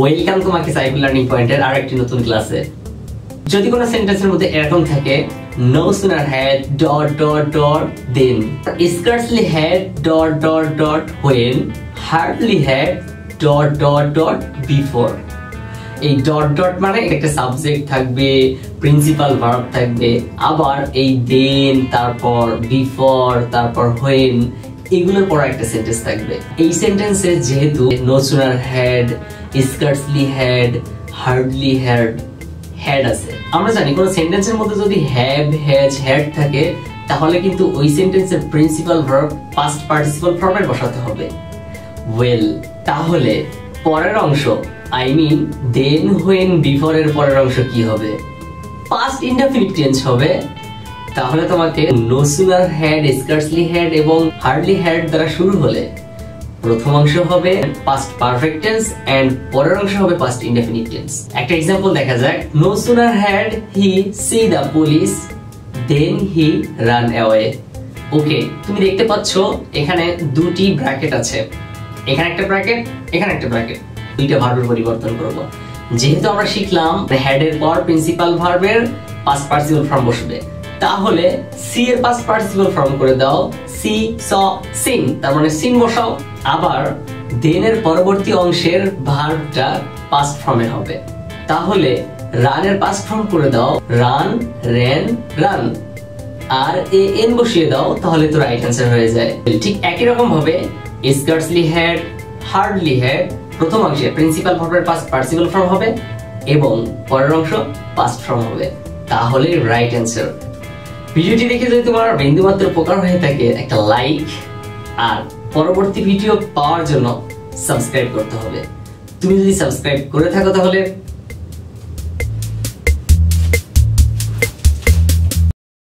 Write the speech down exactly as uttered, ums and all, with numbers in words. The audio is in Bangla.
ওয়েলকাম তোমাকে সাইকেল লার্নিং পয়েন্টের আরেকটি নতুন ক্লাসে। যদি কোনো সেন্টেন্সের মধ্যে এরকম থাকে no sooner had dot dot dot then, scarcely had dot dot dot when, hardly had dot dot dot before, এই ডট ডট মানে একটা সাবজেক্ট থাকবে, প্রিন্সিপাল ভার্ব থাকবে, আবার এই দেন, তারপর বিফোর, তারপর হোয়েন, এগুলোর পর একটা সেন্টেন্স থাকবে। এই সেন্টেন্সে যেহেতু no sooner had, scarcely had, hardly had, had আছে, আমরা জানি কোন সেন্টেন্সের মধ্যে যদি হ্যাভ, হ্যাজ, হ্যাড থাকে তাহলে কিন্তু ওই সেন্টেন্সের প্রিন্সিপাল ভার্ব past participle form-এ বসাতে হবে। ওয়েল, তাহলে পরের অংশ I mean then, when, before এর পরের অংশ কি হবে? past indefinite tense হবে। তাহলে তোমাকে no sooner had, scarcely had এবং hardly had দ্বারা শুরু হলে প্রথম অংশ হবে past perfect tense and পরের অংশ হবে past indefinite tense। একটা এক্সাম্পল দেখা যাক, no sooner had he see the police then he run away। ওকে, তুমি দেখতে পাচ্ছ এখানে দুটি ব্র্যাকেট আছে, এখানে একটা ব্র্যাকেট, এখানে একটা ব্র্যাকেট, দুইটা ভার্বের পরিবর্তন করব। যেহেতু আমরা শিখলাম had এর পর প্রিন্সিপাল ভার্বের past participle form বসবে, তাহলে see এর past participle form করে দাও see, saw, seen, তার মানে seen বসাও। আবার then এর পরবর্তী অংশের ভার্বটা past form-এ হবে, তাহলে run এর past form করে দাও run, ran, run, R a n বসিয়ে দাও, তাহলে তো রাইট অ্যান্সার হয়ে যায়। ঠিক একই রকম ভাবে scarcely had, hardly had প্রথম অংশে প্রিন্সিপাল ভার্বের past participle form হবে এবং পরের অংশ past form হবে, তাহলে রাইট অ্যান্সার। ভিডিওটি দেখে যদি তোমার বিন্দুমাত্র উপকার হয়ে থাকে একটা লাইক আর পরবর্তী ভিডিও পাওয়ার জন্য সাবস্ক্রাইব করতে হবে। তুমি যদি সাবস্ক্রাইব করে থাকো তাহলে